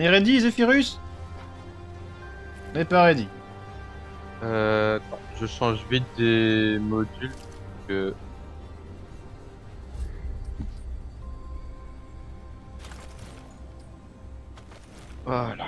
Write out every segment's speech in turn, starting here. On est ready, Zephyrus? On n'est pas ready. Attends, je change vite des modules. Que... Voilà.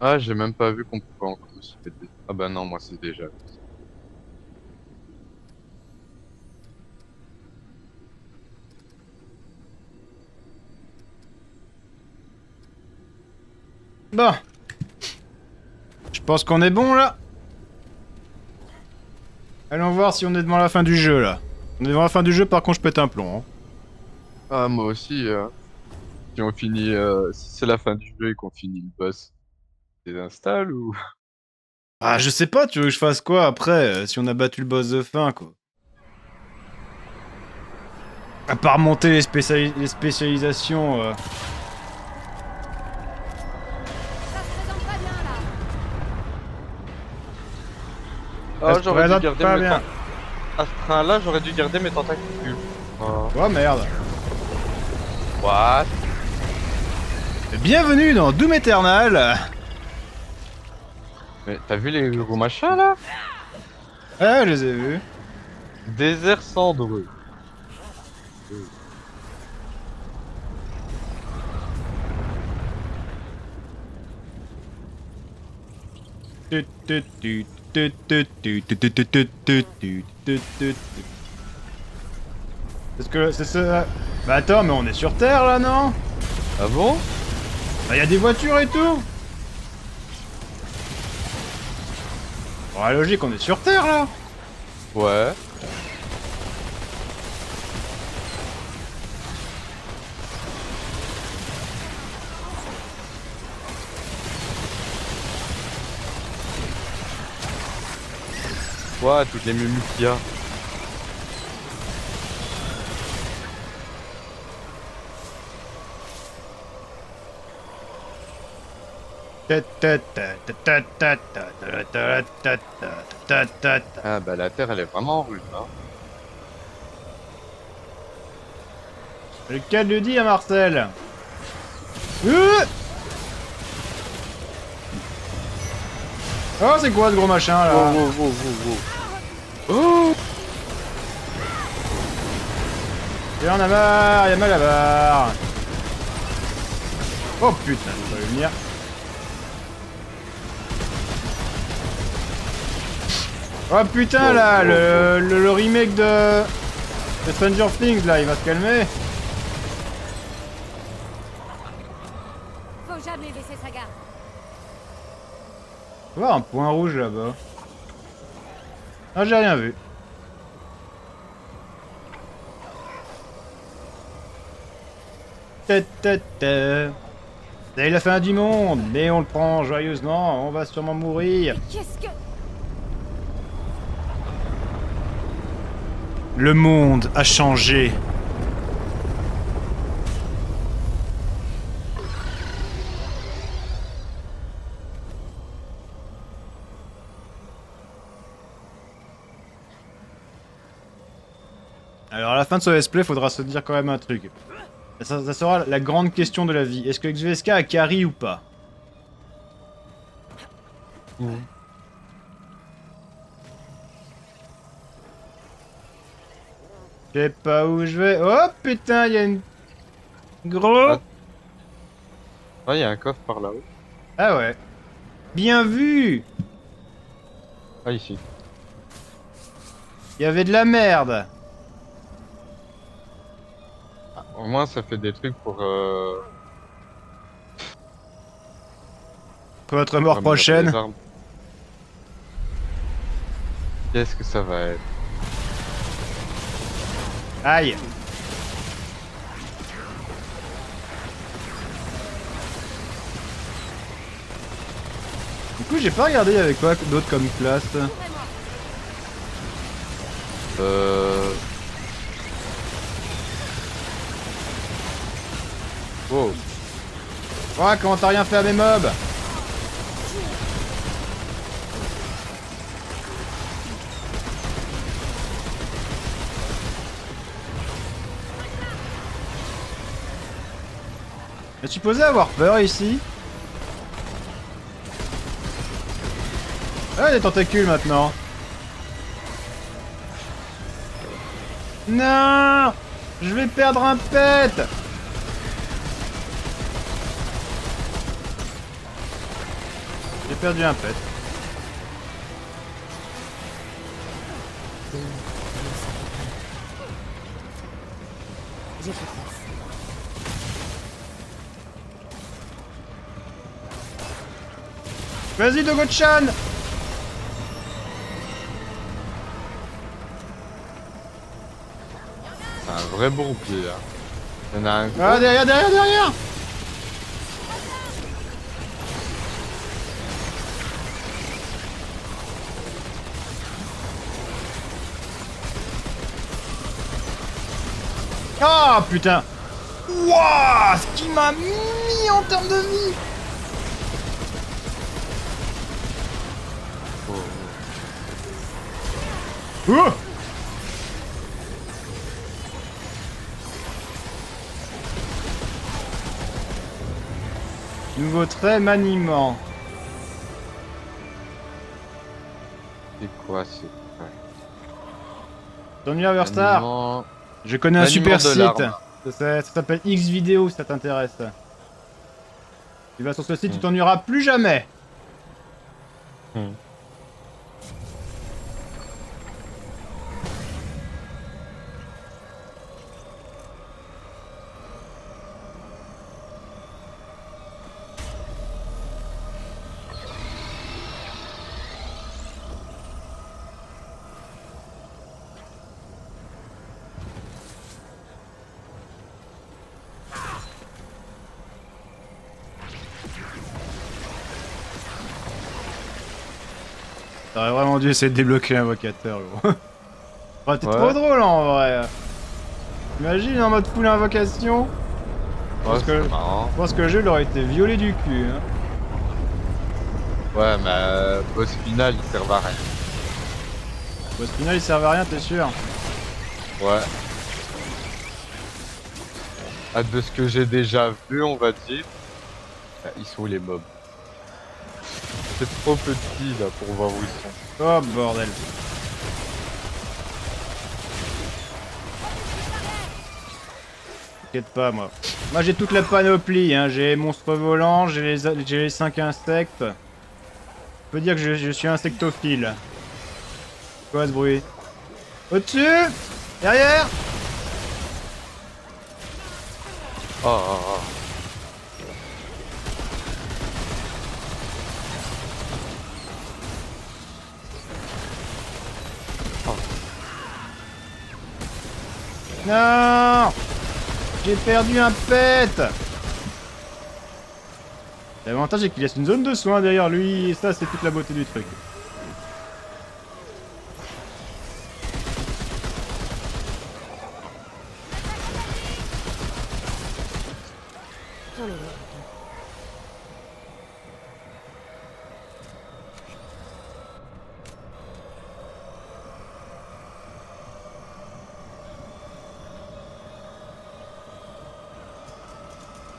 Ah, j'ai même pas vu qu'on pouvait encore se faire des... Ah bah non, moi c'est déjà... Bon. Je pense qu'on est bon, là. Allons voir si on est devant la fin du jeu, là. On est devant la fin du jeu, par contre, je pète un plomb. Hein. Ah, moi aussi. Si on finit... si c'est la fin du jeu et qu'on finit le boss... Désinstalle ou... Ah, je sais pas, tu veux que je fasse quoi après, si on a battu le boss de fin, quoi. À part monter les spécialisations... Ça se présente pas bien, là. Oh, j'aurais dû garder mes tentacules. À ce train-là, j'aurais dû garder mes tentacules. Oh, oh merde. What? Bienvenue dans Doom Eternal. Mais t'as vu les gros machins là? Ah, je les ai vus. Désert cendreux. Est-ce que c'est ça? Bah attends, mais on est sur Terre là, non? Ah bon? Bah y'a des voitures et tout. Bon, la logique, on est sur Terre, là. Ouais. Ouah, toutes les mumus qu'il y a. Ah bah la Terre elle est vraiment rude hein. Le cas de le dire Marcel. Oh c'est quoi ce gros machin là? Oh. Et on a marre, y'a mal à barre. Oh putain, je vais venir. Oh putain là, le remake de Stranger Things là, il va se calmer. Faut jamais baisser sa garde. Tu vois un point rouge là-bas. Ah j'ai rien vu. C'est la fin du monde, mais on le prend joyeusement, on va sûrement mourir. Qu'est-ce que... Le monde a changé. Alors à la fin de ce let's play, faudra se dire quand même un truc. Ça sera la grande question de la vie. Est-ce que XVSK a carry ou pas? Mmh. Je sais pas où je vais. Oh putain, il y a une... Gros. Oh, il y a un coffre par là-haut. Ah ouais. Bien vu. Ah, ici. Il y avait de la merde. Ah, au moins, ça fait des trucs pour... Pour votre mort prochaine. Qu'est-ce que ça va être? Aïe. Du coup j'ai pas regardé avec quoi d'autre comme classe. Wow. Oh comment t'as rien fait à mes mobs. Mais tu posais avoir peur ici. Ah, il y a des tentacules maintenant. Non, je vais perdre un pet. J'ai perdu un pet. J'ai fait face. Vas-y Dogo-chan. Un vrai bourbier là. Il y en a un. Ah derrière, derrière, derrière. Ah putain. Wouah, ce qu'il m'a mis en termes de vie. Oh. Oh. Nouveau trait maniement. C'est quoi c'est quoi? T'ennuies Overstar maniement... Je connais un super site. Ça s'appelle Xvideo si ça t'intéresse. Tu vas sur ce site, tu t'ennuieras plus jamais. T'aurais vraiment dû essayer de débloquer l'invocateur, gros. Enfin, t'es trop drôle en vrai. Imagine en mode full invocation. Je pense que le jeu il aurait été violé du cul. Hein. Ouais, mais boss final il sert à rien. Boss final il sert à rien, t'es sûr? Ouais. Ah, de ce que j'ai déjà vu, on va dire. Ils sont où les mobs? C'est trop petit là pour voir où ils sont. Oh bordel. T'inquiète pas moi. Moi j'ai toute la panoplie, hein. J'ai monstre volant, j'ai les 5 insectes. On peut dire que je suis insectophile. Quoi ce bruit? Au-dessus? Derrière? Oh, oh, oh. Non, j'ai perdu un pet. L'avantage est qu'il laisse une zone de soins derrière lui et ça c'est toute la beauté du truc.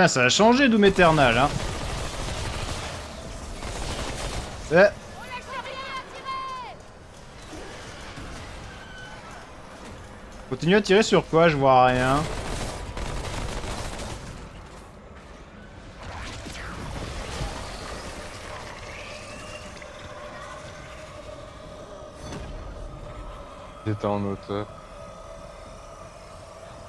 Putain, ça a changé Doom Eternal, hein. Continue à tirer sur quoi? Je vois rien. J'étais en hauteur.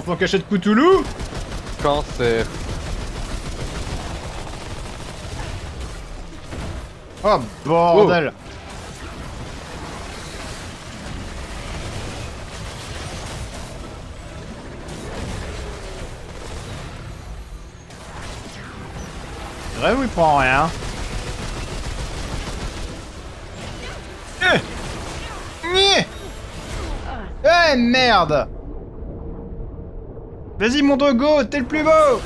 L'enfant caché de Cthulhu. Cancer. Oh bordel. Oh. Bref, il prend rien. Eh merde! Vas-y mon Dogo, t'es le plus beau!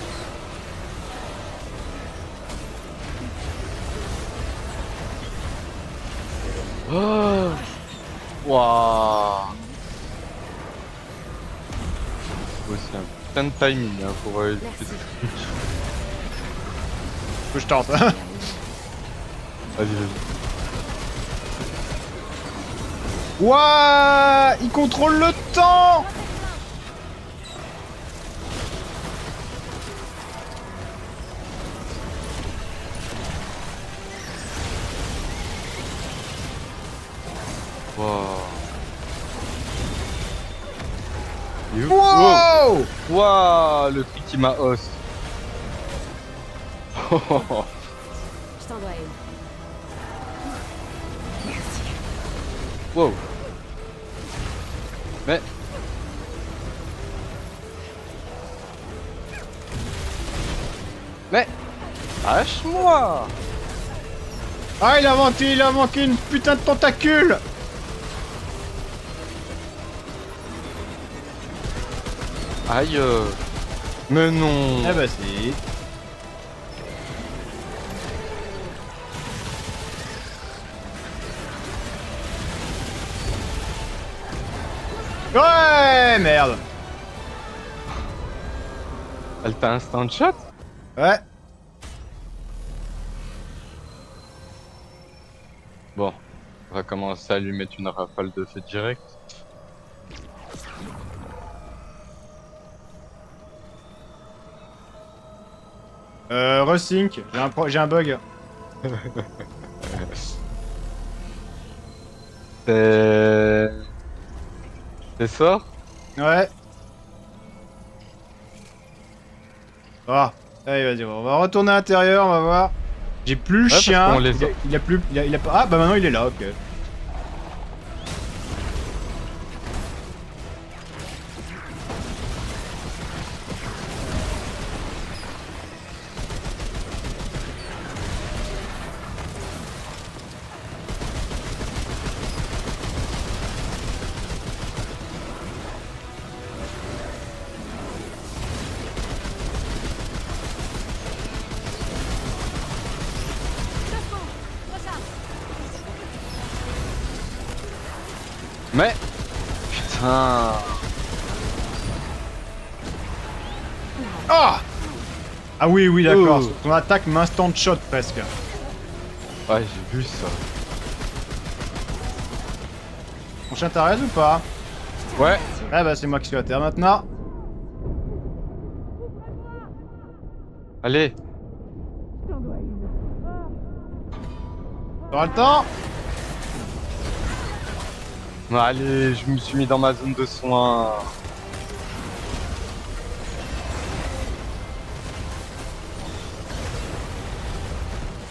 Oh. Wouah! C'est aussi un putain de timing hein, pour éviter des trucs. Faut que je tente. Vas-y, vas-y. Wouah! Il contrôle le temps! Wow! Wow! Le truc qui m'a os. Oh. Je t'en dois une. Merci. Wow. Mais... mais... lâche-moi! Ah, il a manqué une putain de tentacule! Aïe! Mais non! Ah bah si! Ouais! Merde! Elle t'a instant shot? Ouais! Bon, on va commencer à lui mettre une rafale de feu direct. Resync, j'ai un bug. C'est ça? Ouais. Ah, allez vas-y, on va retourner à l'intérieur, on va voir. J'ai plus le chien. Il a pas. Ah bah maintenant il est là, ok. Mais... putain... Ah! Ah oui, oui, d'accord. Oh. Son attaque m'instant shot presque. Ouais, j'ai vu ça. Mon chien t'arrête ou pas? Ouais. Ah bah c'est moi qui suis à terre maintenant. Allez. T'auras le temps? Allez, je me suis mis dans ma zone de soins.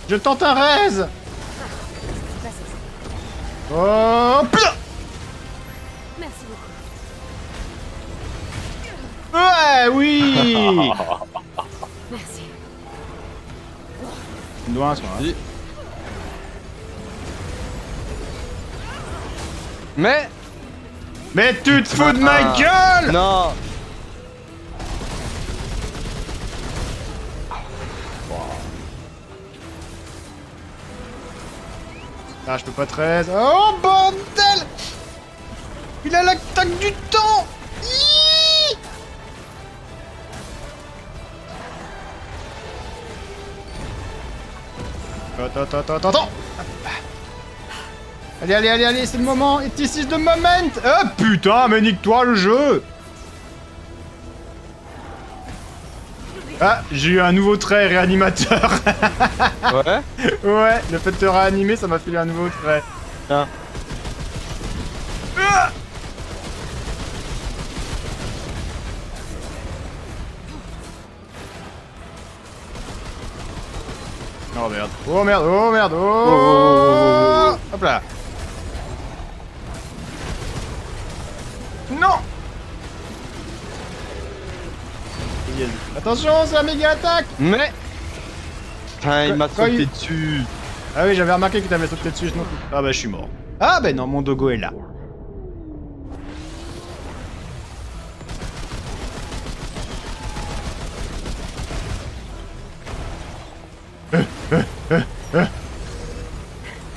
Je tente un raise. Oh putain. Merci beaucoup. Ouais, oui. Merci. Une douane, ça. Mais tu te fous de ma gueule! Non! Wow. Ah, je peux pas très... Oh, bordel! Il a l'attaque du temps! Iiii. Attends! Allez, c'est le moment, it's ici the moment. Ah putain, mais nique-toi le jeu. Ah, j'ai eu un nouveau trait réanimateur. Ouais. Ouais, le fait de te réanimer, ça m'a filé un nouveau trait. Hein. Ah. Oh merde. Oh merde. Oh merde. Oh. Hop là. Non. Attention, c'est la méga attaque. Mais putain, il m'a sauté dessus. Ah oui, j'avais remarqué qu'il t'avait sauté dessus. Non. Ah bah je suis mort. Ah bah non, mon Dogo est là.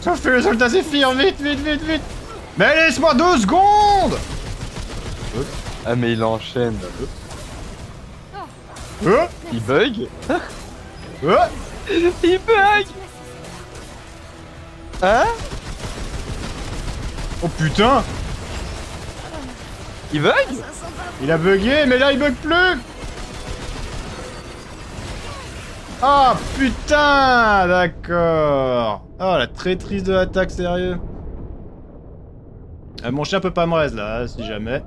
Sauf le soldat Zephyr, vite, vite, vite, vite. Mais laisse-moi 2 secondes. Ah mais il enchaîne. Oh. Il bug. Oh. Il bug. Hein? Oh putain. Il bug? Il a bugué, mais là il bug plus. Ah putain, d'accord. Oh la traîtrise de l'attaque, sérieux. Mon chien peut pas me raise là, si jamais.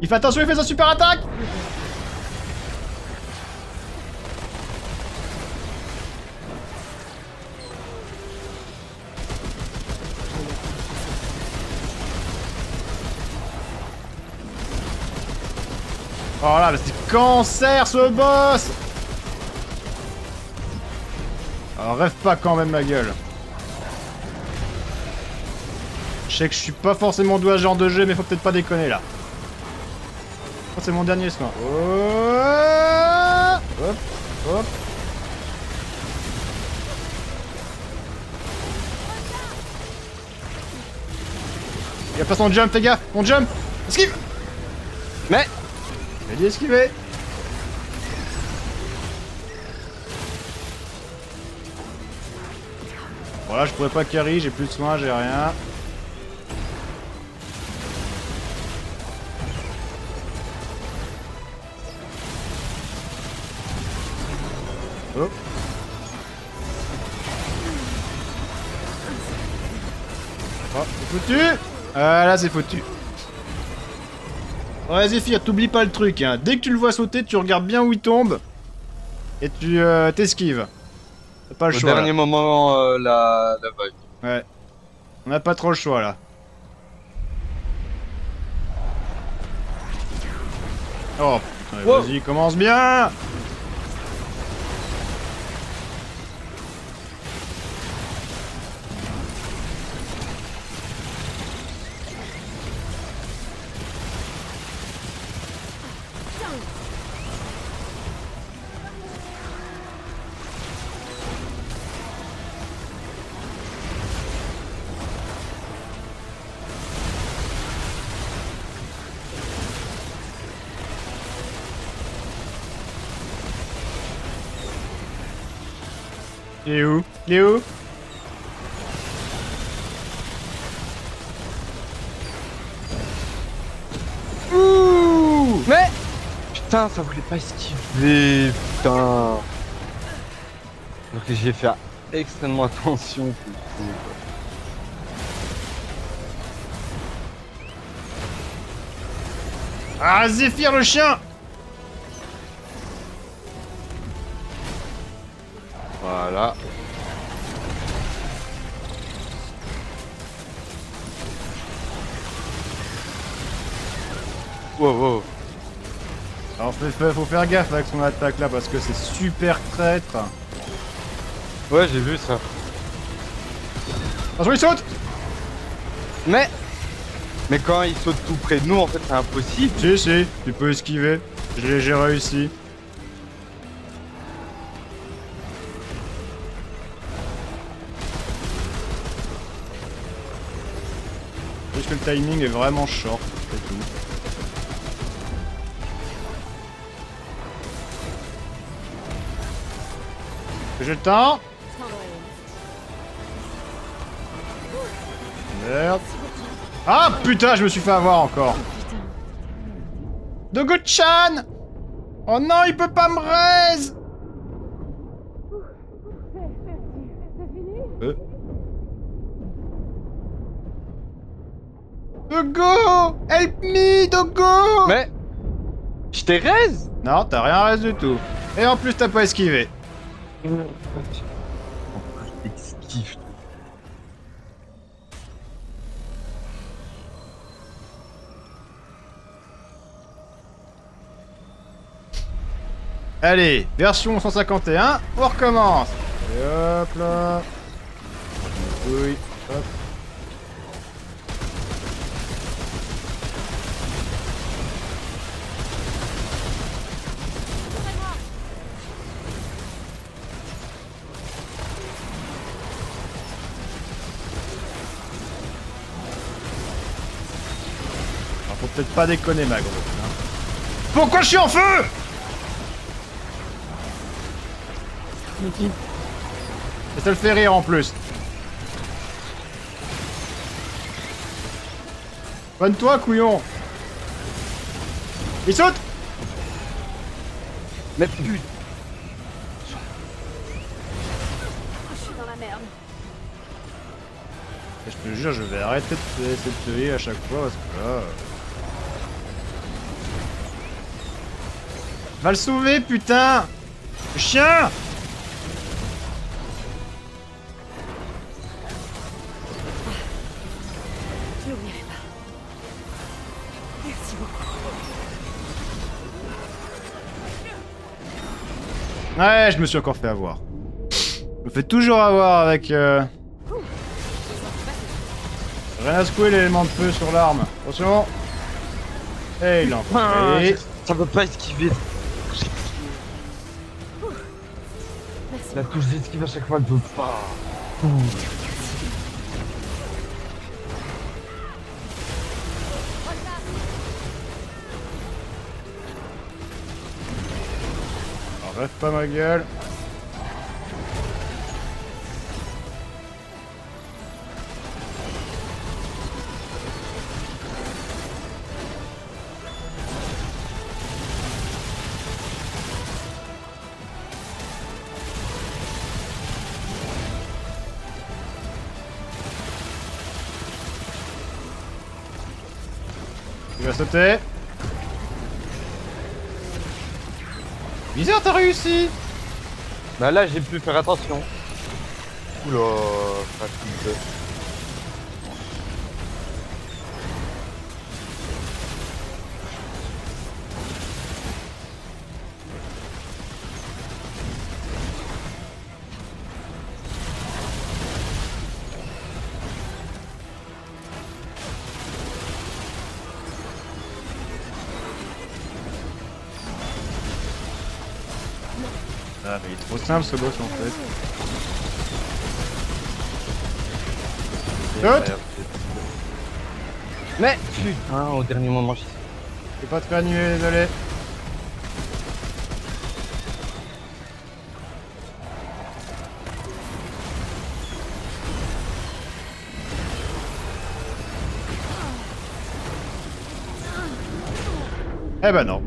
Il fait attention, il fait sa super attaque. Oh là, c'est cancer ce boss. Alors, rêve pas quand même ma gueule. Je sais que je suis pas forcément doué à ce genre de jeu, mais faut peut-être pas déconner là. Oh, c'est mon dernier soin. Oh. Hop, hop. Il y a pas son jump, les gars, on jump. Esquive. Mais j'ai dit esquiver. Voilà, je pourrais pas carry, j'ai plus de soins, j'ai rien. Oh. Oh, c'est foutu. Là, c'est foutu. Ouais Zephyr, t'oublies pas le truc, hein. Dès que tu le vois sauter, tu regardes bien où il tombe et tu t'esquives. T'as pas le choix. Au dernier moment, la vague. Ouais. On a pas trop le choix là. Oh, ouais, wow. Vas-y, commence bien. Il est où? Il est où? Ouh! Mais putain, ça voulait pas esquiver, putain. Alors que j'y ai fait extrêmement attention. Ah, Zephyr le chien! Voilà. Wow, wow. Alors faut faire gaffe avec son attaque là parce que c'est super traître. Ouais, j'ai vu ça. Attention, il saute. Mais quand il saute tout près de nous, en fait, c'est impossible. Si, si, tu peux esquiver. J'ai réussi. Juste que le timing est vraiment short, c'est tout. J'ai le temps. Merde. Ah putain, je me suis fait avoir encore. Dogo-chan. Oh non, il peut pas me raise. Dogo! Help me, Dogo! Mais... je t'ai raise? Non, t'as rien raise du tout. Et en plus, t'as pas esquivé. En plus, t'esquives. Allez, version 151, on recommence. Et hop là. Oui, hop. Alors, faut peut-être pas déconner, ma grosse. Hein. Pourquoi je suis en feu? Et ça le fait rire en plus. Bonne-toi, couillon. Il saute. Mais putain. Je suis dans la merde. Et je te jure, je vais arrêter de te tuer à chaque fois parce que là... Va le sauver, putain. Le chien. Ouais, je me suis encore fait avoir. Je me fais toujours avoir avec... Rien à secouer l'élément de feu sur l'arme. Attention. Et il l'a enfoncé. Ça peut pas esquiver. La touche d'esquive à chaque fois, elle peut pas. Rêve pas ma gueule. Il va sauter. Bizarre, t'as réussi! Bah là, j'ai pu faire attention. Oula, facile. Ah mais il est trop simple ce boss en fait. Saute. Mais putain, au dernier moment je... Je peux pas te réannuler, désolé. Eh ben non.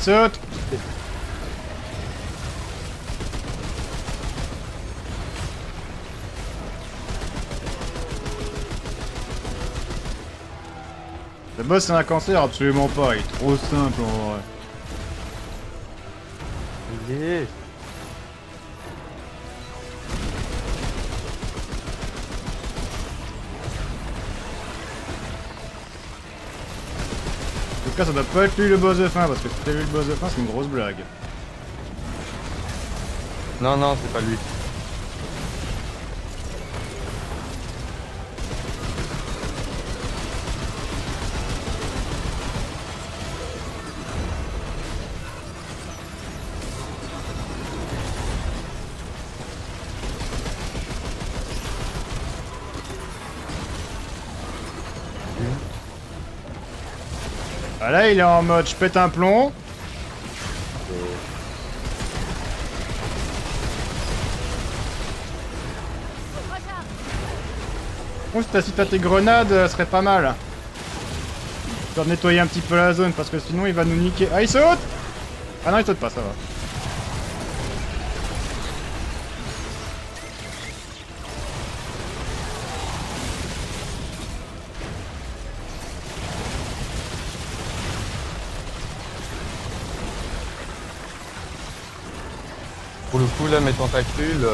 Saute. Le boss c'est un cancer, absolument pas, il est trop simple en vrai. Yeah. En tout cas, ça doit pas être lui le boss de fin, parce que si t'as vu le boss de fin, c'est une grosse blague. Non, non, c'est pas lui. Ah là il est en mode je pète un plomb. Bon, si t'as tes grenades, ça serait pas mal. Pour nettoyer un petit peu la zone parce que sinon il va nous niquer. Ah il saute. Ah non, il saute pas, ça va. Pour le coup, là, mes tentacules,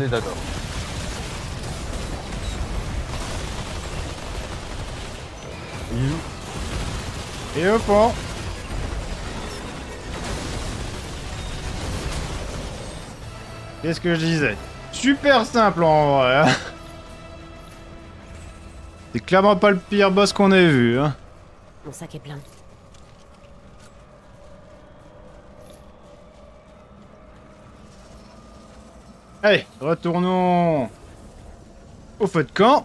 les d'accord. Et au fond. Qu'est-ce que je disais? Super simple en vrai. Hein, c'est clairement pas le pire boss qu'on ait vu. Hein. Mon sac est plein. Allez, retournons au feu de camp.